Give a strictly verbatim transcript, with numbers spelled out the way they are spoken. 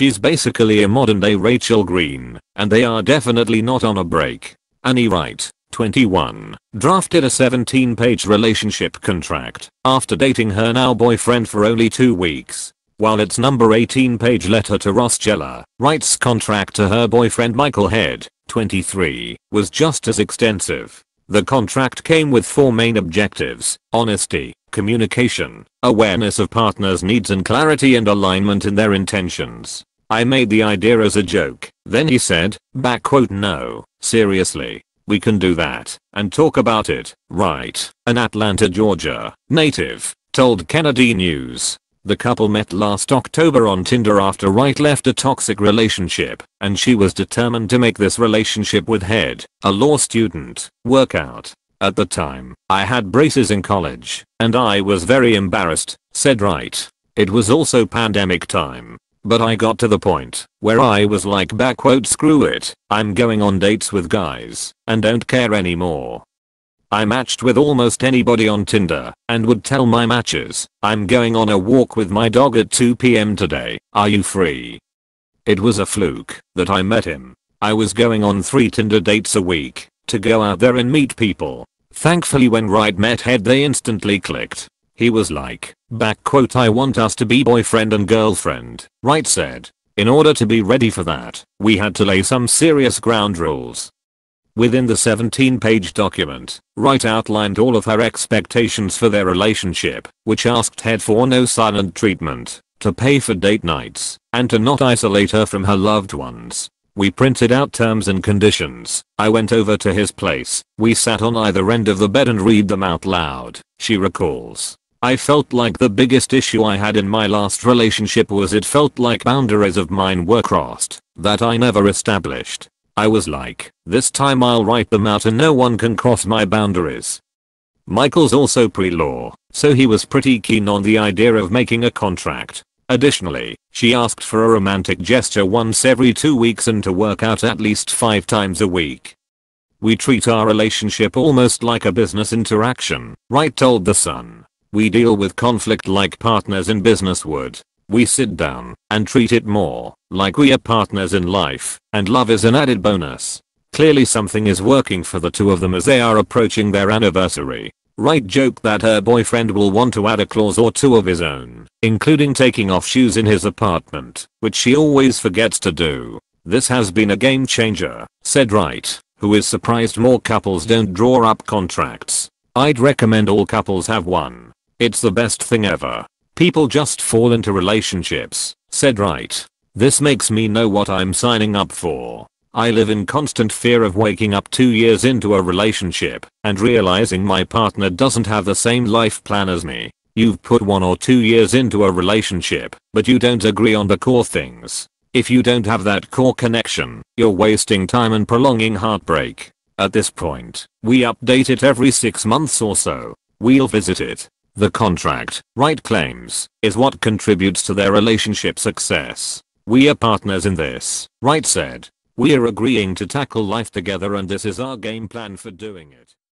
She's basically a modern-day Rachel Green, and they are definitely not on a break. Annie Wright, twenty-one, drafted a seventeen page relationship contract after dating her now boyfriend for only two weeks. While its number eighteen page letter to Ross Geller, Wright's contract to her boyfriend Michael Head, twenty-three, was just as extensive. The contract came with four main objectives: honesty, communication, awareness of partners' needs and clarity and alignment in their intentions. I made the idea as a joke, then he said, back quote, "No, seriously, we can do that, and talk about it," Wright, an Atlanta, Georgia, native, told Kennedy News. The couple met last October on Tinder after Wright left a toxic relationship, and she was determined to make this relationship with Head, a law student, work out. "At the time, I had braces in college, and I was very embarrassed," said Wright. "It was also pandemic time. But I got to the point where I was like back quote, screw it, I'm going on dates with guys, and don't care anymore. I matched with almost anybody on Tinder, and would tell my matches, I'm going on a walk with my dog at two p m today, are you free? It was a fluke that I met him. I was going on three Tinder dates a week, to go out there and meet people." Thankfully when Wright met Head they instantly clicked. "He was like, back quote, I want us to be boyfriend and girlfriend," Wright said. "In order to be ready for that, we had to lay some serious ground rules." Within the seventeen page document, Wright outlined all of her expectations for their relationship, which asked Head for no silent treatment, to pay for date nights, and to not isolate her from her loved ones. "We printed out terms and conditions, I went over to his place, we sat on either end of the bed and read them out loud," she recalls. "I felt like the biggest issue I had in my last relationship was it felt like boundaries of mine were crossed, that I never established. I was like, this time I'll write them out and no one can cross my boundaries." Michael's also pre-law, so he was pretty keen on the idea of making a contract. Additionally, she asked for a romantic gesture once every two weeks and to work out at least five times a week. "We treat our relationship almost like a business interaction," Wright told The Sun. "We deal with conflict like partners in business would. We sit down and treat it more like we are partners in life, and love is an added bonus." Clearly something is working for the two of them as they are approaching their anniversary. Wright joked that her boyfriend will want to add a clause or two of his own, including taking off shoes in his apartment, which she always forgets to do. "This has been a game changer," said Wright, who is surprised more couples don't draw up contracts. "I'd recommend all couples have one. It's the best thing ever. People just fall into relationships," said Wright. "This makes me know what I'm signing up for. I live in constant fear of waking up two years into a relationship and realizing my partner doesn't have the same life plan as me. You've put one or two years into a relationship, but you don't agree on the core things. If you don't have that core connection, you're wasting time and prolonging heartbreak. At this point, we update it every six months or so. We'll visit it." The contract, Wright claims, is what contributes to their relationship success. "We are partners in this," Wright said. "We are agreeing to tackle life together and this is our game plan for doing it."